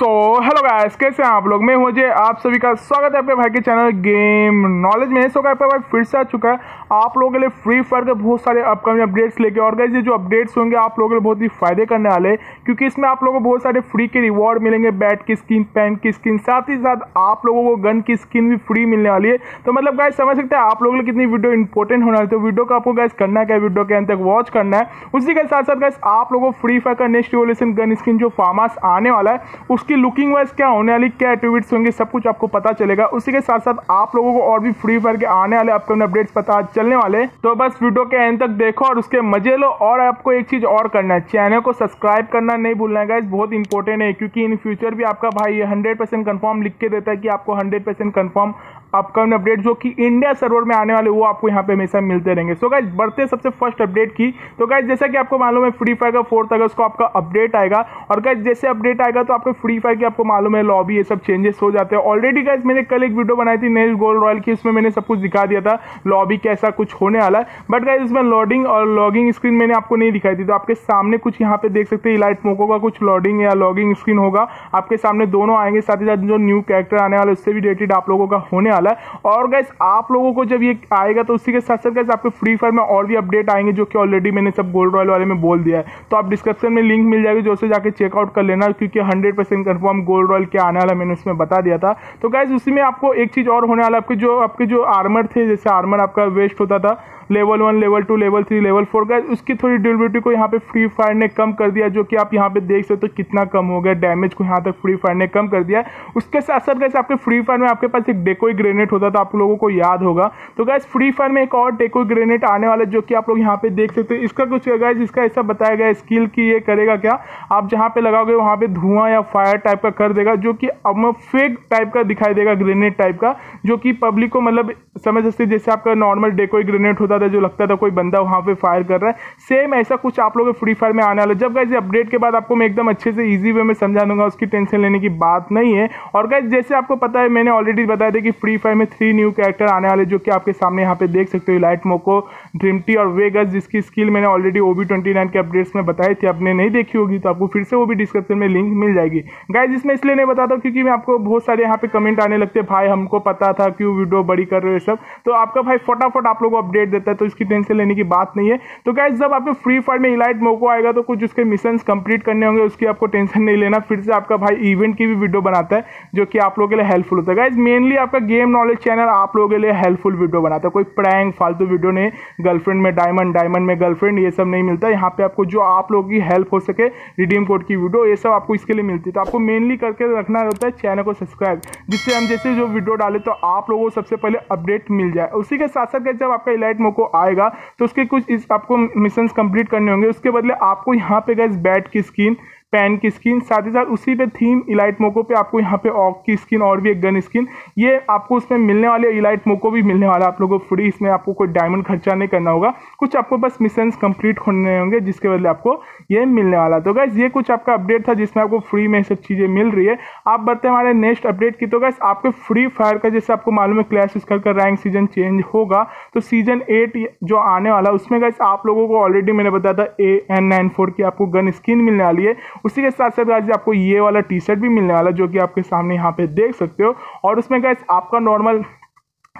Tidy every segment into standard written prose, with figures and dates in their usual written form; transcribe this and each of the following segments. Hello guys, कैसे हैं आप लोग। मैं मुझे आप सभी का स्वागत है आपके भाई के चैनल गेम नॉलेज में। सो आपका भाई फिर से आ चुका है आप लोगों के लिए फ्री फायर के बहुत सारे अपकमिंग अपडेट्स लेके। और गाइस ये जो अपडेट्स होंगे आप लोगों के लिए बहुत ही फायदे करने वाले हैं, क्योंकि इसमें आप लोगों को बहुत सारे फ्री के रिवॉर्ड मिलेंगे, बैट की स्किन, पैन की स्किन, साथ ही साथ आप लोगों को गन की स्किन भी फ्री मिलने वाली है। तो मतलब गाइस समझ सकते हैं आप लोगों के लिए कितनी वीडियो इंपॉर्टेंट होने वाली है। तो वीडियो को आपको गाइस करना है, वीडियो के अंत तक वॉच करना है। उसी के साथ साथ गाइस आप लोगों को फ्री फायर का नेक्स्ट रिवॉल्यूशन गन स्किन जो FAMAS आने वाला है उसकी लुकिंग वाइज क्या होने वाली, क्या एट्रीब्यूट्स होंगे, सब कुछ आपको पता चलेगा। उसी के साथ साथ आप लोगों को और भी फ्री फायर के आने वाले अपकमिंग अपडेट्स पता चलने वाले। तो बस वीडियो के एंड तक देखो और उसके मजे लो। और आपको एक चीज और करना है, चैनल को सब्सक्राइब करना नहीं भूलना है गाइस, बहुत इंपॉर्टेंट है, क्योंकि इन फ्यूचर भी आपका भाई 100% कन्फर्म लिख के देता है कि आपको 100% कन्फर्म अपकमिंग अपडेट जो कि इंडिया सर्वर में आने वाले वो आपको यहाँ पे हमेशा मिलते रहेंगे। सो गाइस बढ़ते सबसे फर्स्ट अपडेट की। तो गाइस जैसा कि आपको मालूम है फ्री फायर का 4 अगस्त को आपका अपडेट आएगा। और गाइस जैसे अपडेट आएगा तो आपको फ्री फायर की आपको मालूम है लॉबी ये सब चेंजेस हो जाते हैं। ऑलरेडी गाइस मैंने कल एक वीडियो बनाई थी नेल गोल्ड रॉयल की, उसमें मैंने सब कुछ दिखा दिया था लॉबी कैसा कुछ होने वाला है। बट गाइस इसमें लोडिंग और लॉगिंग स्क्रीन मैंने आपको नहीं दिखाई थी। तो आपके सामने कुछ यहाँ पे देख सकते हैं इलाइट मोको का कुछ लॉडिंग या लॉगिंग स्क्रीन होगा, आपके सामने दोनों आएंगे। साथ ही साथ जो न्यू कैरेक्टर आने वाला है उससे भी रिलेटेड आप लोगों का होने। और गाइस आप लोगों को जब ये आएगा तो उसी के साथ साथ गाइस आपके फ्री फायर में और भी अपडेट आएंगे जो कि ऑलरेडी मैंने सब गोल्ड रॉयल वाले में बोल दिया है। तो आप डिस्क्रिप्शन में लिंक मिल जाएगी, जो उसे जाके चेकआउट कर लेना, क्योंकि 100% कंफर्म गोल्ड रॉयल के आने वाला मैंने उसमें बता दिया था। तो गाइस उसी में आपको एक चीज और होने वाला, आपके जो आर्मर थे, जैसे आर्मर आपका वेस्ट होता था level 1, level 2, level 3, level 4 guys उसकी थोड़ी ड्यूरेबिलिटी को यहाँ पे फ्री फायर ने कम कर दिया, जो कि आप यहाँ पे देख सकते हो कितना कम हो गया। डैमेज को यहाँ तक फ्री फायर ने कम कर दिया। उसके साथ साथ गाइस आपके फ्री फायर में आपके पास एक डेकोई ग्रेनेड होता था, आप लोगों को याद होगा। तो गाइस फ्री फायर में एक और डेकोई ग्रेनेड आने वाला है जो कि आप लोग यहाँ पे देख सकते हो। इसका कुछ गाइस इसका ऐसा बताया गया स्किल कि ये करेगा क्या, आप जहाँ पे लगाओगे वहाँ पे धुआं या फायर टाइप का कर देगा, जो कि अब फेक टाइप का दिखाई देगा, ग्रेनेड टाइप का, जो कि पब्लिक को मतलब समझ सकते जैसे आपका नॉर्मल डेकोई ग्रेनेड होता जो लगता था कोई बंदा वहां पे फायर कर रहा है, सेम ऐसा कुछ आप लोगों के फ्री फायर में आने वाला है। जब गाइस अपडेट के बाद आपको मैं एकदम अच्छे से इजी वे में समझा दूंगा, उसकी टेंशन लेने की बात नहीं है। और गाइस जैसे आपको पता है मैंने ऑलरेडी बताया था कि फ्री फायर में 3 न्यू कैरेक्टर आने वाले जो कि आपके सामने यहाँ पे देख सकते हो, इलाइट मोको, ड्रिमटी और वेगस, जिसकी स्किल मैंने ऑलरेडी OB29 के अपडेट्स में बताई थी। आपने नहीं देखी होगी तो आपको फिर से वो भी डिस्क्रिप्शन में लिंक मिल जाएगी। गाइस इसमें इसलिए नहीं बताता क्योंकि मैं आपको बहुत सारे यहाँ पे कमेंट आने लगते हैं, भाई हमको पता था क्यों वीडियो बड़ी कर रहे हो सब, तो आपका भाई फटाफट आप लोगों को अपडेट देता है, तो इसकी टेंशन लेने की बात नहीं है। तो गाइस जब आपके फ्री फायर में इलाइट मोको आएगा तो कुछ उसके मिशंस कंप्लीट करने होंगे, उसकी आपको टेंशन नहीं लेना। फिर से आपका भाई इवेंट की भी वीडियो बनाता है जो कि आप लोगों के लिए हेल्पफुल होता है। गाइस मेनली आपका गेम नॉलेज चैनल आप लोगों के लिए हेल्पफुल वीडियो बनाता है, कोई प्रैंक फालतू वीडियो नहीं, गर्लफ्रेंड में डायमंड, डायमंड में गर्लफ्रेंड, ये सब नहीं मिलता। यहाँ पे आपको जो आप लोगों की हेल्प हो सके, रिडीम कोड की वीडियो, ये सब आपको इसके लिए मिलती है। तो आपको मेनली करके रखना होता है चैनल को सब्सक्राइब, जिससे हम जैसे जो वीडियो डाले तो आप लोगों को सबसे पहले अपडेट मिल जाए। उसी के साथ साथ जब आपका इलाइट मोको आएगा तो उसके कुछ आपको मिशंस कंप्लीट करने होंगे। उसके बदले आपको यहाँ पे गाइस बैट की स्किन, पैन की स्किन, साथ ही साथ उसी पे थीम इलाइट मोको पे आपको यहाँ पे ऑक की स्किन और भी एक गन स्किन, ये आपको उसमें मिलने वाले। इलाइट मोको भी मिलने वाला आप लोगों को फ्री, इसमें आपको कोई डायमंड खर्चा नहीं करना होगा, कुछ आपको बस मिशंस कंप्लीट होने होंगे जिसके बदले आपको ये मिलने वाला। तो गाइस ये कुछ आपका अपडेट था जिसमें आपको फ्री में सब चीज़ें मिल रही है। आप बढ़ते हैं हमारे नेक्स्ट अपडेट की। तो गाइस आपके फ्री फायर का जैसे आपको मालूम है क्लैश स्क्वाड का रैंक सीजन चेंज होगा, तो सीजन 8 जो आने वाला उसमें गाइस आप लोगों को ऑलरेडी मैंने बताया था AN94 की आपको गन स्किन मिलने वाली है। उसी के साथ साथ गाइस आपको ये वाला टी शर्ट भी मिलने वाला जो कि आपके सामने यहाँ पे देख सकते हो। और उसमें गाइस आपका नॉर्मल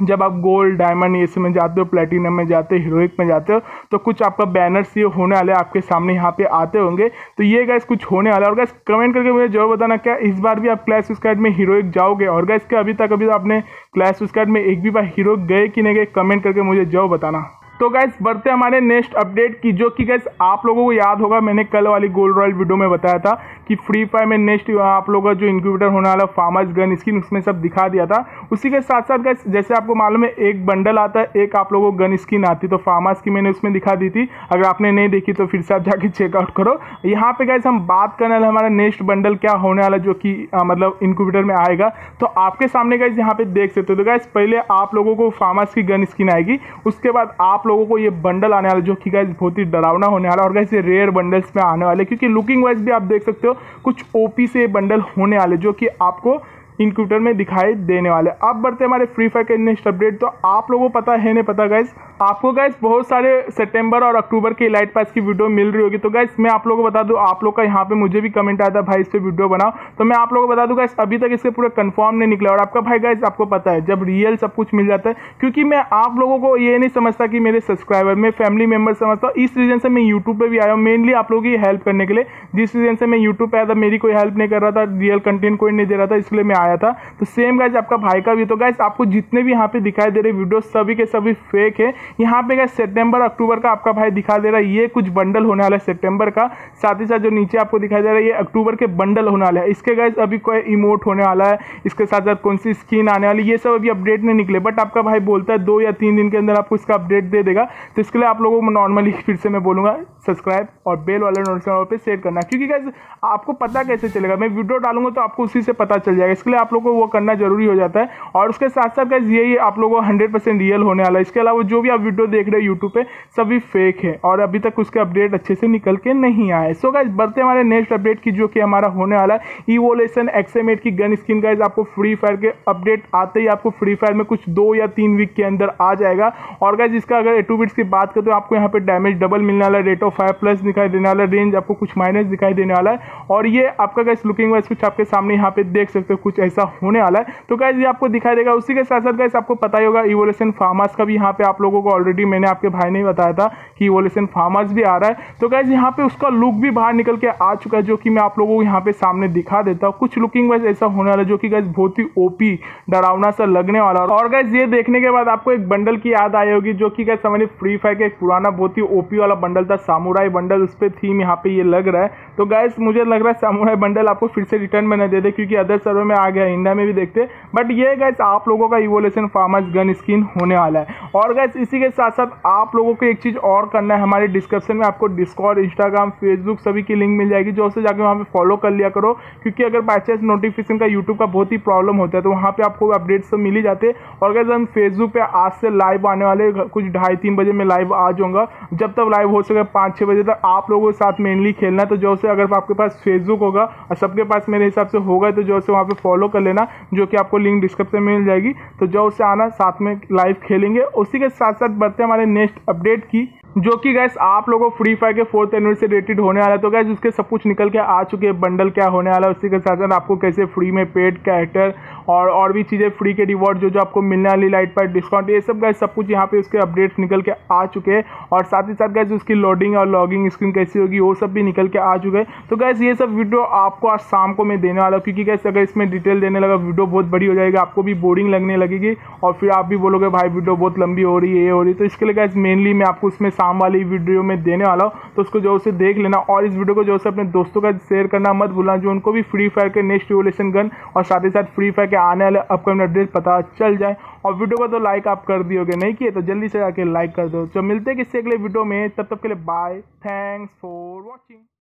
जब आप गोल्ड, डायमंड ये सब में जाते हो, प्लेटिनम में जाते हो, हीरोइक में जाते हो, तो कुछ आपका बैनर्स ये होने वाले आपके सामने यहाँ पे आते होंगे। तो ये गाइस कुछ होने वाला है। और गाइस कमेंट करके मुझे जरूर बताना क्या इस बार भी आप क्लैश स्क्वाड में हीरोइक जाओगे। और गाइस क्या अभी तक आपने क्लैश स्क्वाड में एक भी बार हीरोइक गए कि नहीं गए, कमेंट करके मुझे जरूर बताना। तो गाइस बढ़ते हमारे नेक्स्ट अपडेट की, जो कि गाइस आप लोगों को याद होगा मैंने कल वाली गोल्ड रॉयल वीडियो में बताया था कि फ्री फायर में नेक्स्ट आप लोगों का जो इंक्यूबेटर होने वाला FAMAS गन स्किन उसमें सब दिखा दिया था। उसी के साथ साथ गाइस जैसे आपको मालूम है एक बंडल आता है, एक आप लोगों को गन स्किन आती, तो FAMAS की मैंने उसमें दिखा दी थी। अगर आपने नहीं देखी तो फिर से आप जाके चेकआउट करो। यहाँ पर गाइस हम बात करने वाले हमारा नेक्स्ट बंडल क्या होने वाला जो कि मतलब इंक्यूबेटर में आएगा। तो आपके सामने गाइस यहाँ पे देख सकते हो। तो गाइस पहले आप लोगों को FAMAS की गन स्किन आएगी, उसके बाद आप लोगों को ये बंडल आने वाला जो कि गाइस बहुत ही डरावना होने वाला। और गाइस ये रेयर बंडल्स में आने वाले, क्योंकि लुकिंग वाइज भी आप देख सकते हो कुछ OP से बंडल होने वाले जो कि आपको इनक्यूटर में दिखाई देने वाले। अब बढ़ते हमारे फ्री फायर के नेक्स्ट अपडेट। तो आप लोगों को पता है नहीं पता गाइस, आपको गाइस बहुत सारे सितंबर और अक्टूबर के इलाइट पास की वीडियो मिल रही होगी। तो गाइस मैं आप लोगों को बता दूं, आप लोग का यहाँ पे मुझे भी कमेंट आया था भाई इस पर वीडियो बनाओ, तो मैं आप लोगों को बता दूं गाइस अभी तक इससे पूरा कंफर्म नहीं निकला। और आपका भाई गाइस आपको पता है जब रियल सब कुछ मिल जाता है, क्योंकि मैं आप लोगों को ये नहीं समझता कि मेरे सब्सक्राइबर मैं फैमिली मेम्बर समझता हूँ। इस रीजन से मैं यूट्यूब पर भी आया हूँ मेनली आप लोगों की हेल्प करने के लिए। जिस रीजन से मैं यूट्यूब पर आया था मेरी कोई हेल्प नहीं कर रहा था, रियल कंटेंट कोई नहीं दे रहा था, इसलिए मैं आया था। तो सेम गाइस आपका भाई का भी। तो गाइस आपको जितने भी यहाँ पे दिखाई दे रहे वीडियो सभी के सभी फेक है। यहाँ पे गाइस सितंबर अक्टूबर का आपका भाई दिखा दे रहा है, ये कुछ बंडल होने वाला है सितंबर का, साथ ही साथ जो नीचे आपको दिखाई दे रहा है ये अक्टूबर के बंडल होने वाला है। इसके गाइस अभी कोई इमोट होने वाला है, इसके साथ साथ कौन सी स्किन आने वाली, ये सब अभी अपडेट नहीं निकले। बट आपका भाई बोलता है 2 या 3 दिन के अंदर आपको इसका अपडेट दे देगा। तो इसके लिए आप लोगों को नॉर्मली फिर से मैं बोलूँगा सब्सक्राइब और बेल वाले नोटिफिकेशन पे सेट करना, क्योंकि गाइस आपको पता कैसे चलेगा, मैं वीडियो डालूंगा तो आपको उसी से पता चल जाएगा। इसके लिए आप लोगों को वो करना जरूरी हो जाता है। और उसके साथ साथ गाइस यही आप लोगों को 100% रियल होने वाला है। इसके अलावा जो भी आप वीडियो देख रहे हो यूट्यूब पे सभी फेक है और अभी तक उसके अपडेट अच्छे से निकल के नहीं आए। सो गाइस बढ़ते हमारे नेक्स्ट अपडेट की, जो कि हमारा होने वाला है इवोल्यूशन एक्सएम8 की गन स्किन। गाइस आपको फ्री फायर के अपडेट आते ही आपको फ्री फायर में कुछ 2 या 3 वीक के अंदर आ जाएगा। और गाइस इसका अगर A2 बिट्स की बात करें तो आपको यहाँ पे डैमेज डबल मिलने वाला, रेट ऑफ फायर प्लस दिखाई देने वाला, रेंज आपको कुछ माइनस दिखाई देने वाला है। और ये आपका गाइस लुकिंग वाइज कुछ आपके सामने यहाँ पे देख सकते हो कुछ ऐसा होने वाला है। तो गाइस ये आपको दिखाई देगा। उसी के साथ साथ गाइस आपको पता ही होगा इवोल्यूशन फामास का भी यहाँ पे आप लोगों को ऑलरेडी मैंने आपके भाई ने बताया था कि इवोल्यूशन फामास भी आ रहा है। तो गाइस यहाँ पे उसका लुक भी बाहर निकल के आ चुका है, जो कि मैं आप लोगों को यहाँ पे सामने दिखा देता हूँ। कुछ लुकिंग वाइज ऐसा होने वाला जो कि गाइस बहुत ही ओपी डरावना सा लगने वाला। और गाइस ये देखने के बाद आपको एक बंडल की याद आई होगी, जो कि गाइस हमारे फ्री फायर का एक पुराना बहुत ही ओपी वाला बंडल था, सामुराई बंडल, उस पर थीम यहाँ पे ये लग रहा है। तो गाइस मुझे लग रहा है सामुराई बंडल आपको फिर से रिटर्न में न दे दे, क्योंकि अदर सर्वर में आ गया, इंडिया में भी देखते। बट ये गाइस आप लोगों का इवोल्यूशन फार्मर्स गन स्किन होने वाला है। और गाइस इसी के साथ साथ आप लोगों को एक चीज़ और करना है, हमारे डिस्क्रिप्शन में आपको डिस्कॉर्ड, इंस्टाग्राम, फेसबुक सभी की लिंक मिल जाएगी, जो उसे जाके वहाँ पे फॉलो कर लिया करो। क्योंकि अगर बाई चांस नोटिफिकेशन का यूट्यूब का बहुत ही प्रॉब्लम होता है तो वहाँ पे आपको अपडेट्स तो मिल ही जाते हैं। और गाइस हम फेसबुक पे आज से लाइव आने वाले, कुछ 2:30-3 बजे मैं लाइव आ जाऊँगा। जब तक लाइव हो सके 5-6 बजे तक आप लोगों के साथ मेनली खेलना है। तो जो से अगर आपके पास फेसबुक होगा और सबके पास मेरे हिसाब से होगा तो जो से वहाँ पर फॉलो कर लेना, जो कि आपको लिंक डिस्क्रिप्शन में मिल जाएगी। तो जो से आना, साथ में लाइव खेलेंगे। उसी के साथ साथ बढ़ते हमारे नेक्स्ट अपडेट की, जो कि गाइस आप लोगों को फ्री फायर के 4th एनिवर्सरी से रिलेटेड होने वाला है। तो गाइस उसके सब कुछ निकल के आ चुके हैं, बंडल क्या होने वाला है, उसी के साथ साथ आपको कैसे फ्री में पेड कैरेक्टर और भी चीज़ें, फ्री के रिवॉर्ड जो आपको मिलने वाली, लाइट पर डिस्काउंट, ये सब गाइस सब कुछ यहाँ पे उसके अपडेट्स निकल के आ चुके हैं। और साथ ही साथ गाइस उसकी लोडिंग और लॉगिंग स्क्रीन कैसी होगी वो सब भी निकल के आ चुके हैं। तो गाइस ये सब वीडियो आपको आज शाम को मैं देने वाला हूँ, क्योंकि गाइस अगर इसमें डिटेल देने लगा वीडियो बहुत बड़ी हो जाएगी, आपको भी बोरिंग लगने लगेगी और फिर आप भी बोलोगे भाई वीडियो बहुत लंबी हो रही है, ये हो रही है। तो इसके लिए गाइस मेनली मैं आपको उसमें शाम वाली वीडियो में देने वाला हूँ, तो उसको जो उसे देख लेना। और इस वीडियो को जो उसे अपने दोस्तों का शेयर करना मत भूलना, जो उनको भी फ्री फायर के नेक्स्ट इवोल्यूशन गन और साथ ही साथ फ्री फायर के आने वाले अपकमिंग अपडेट पता चल जाए। और वीडियो को तो लाइक आप कर दियोगे, नहीं किए तो जल्दी से आके लाइक कर दो। तो मिलते हैं किसी अगले वीडियो में, तब तक के लिए बाय, थैंक्स फॉर वॉचिंग।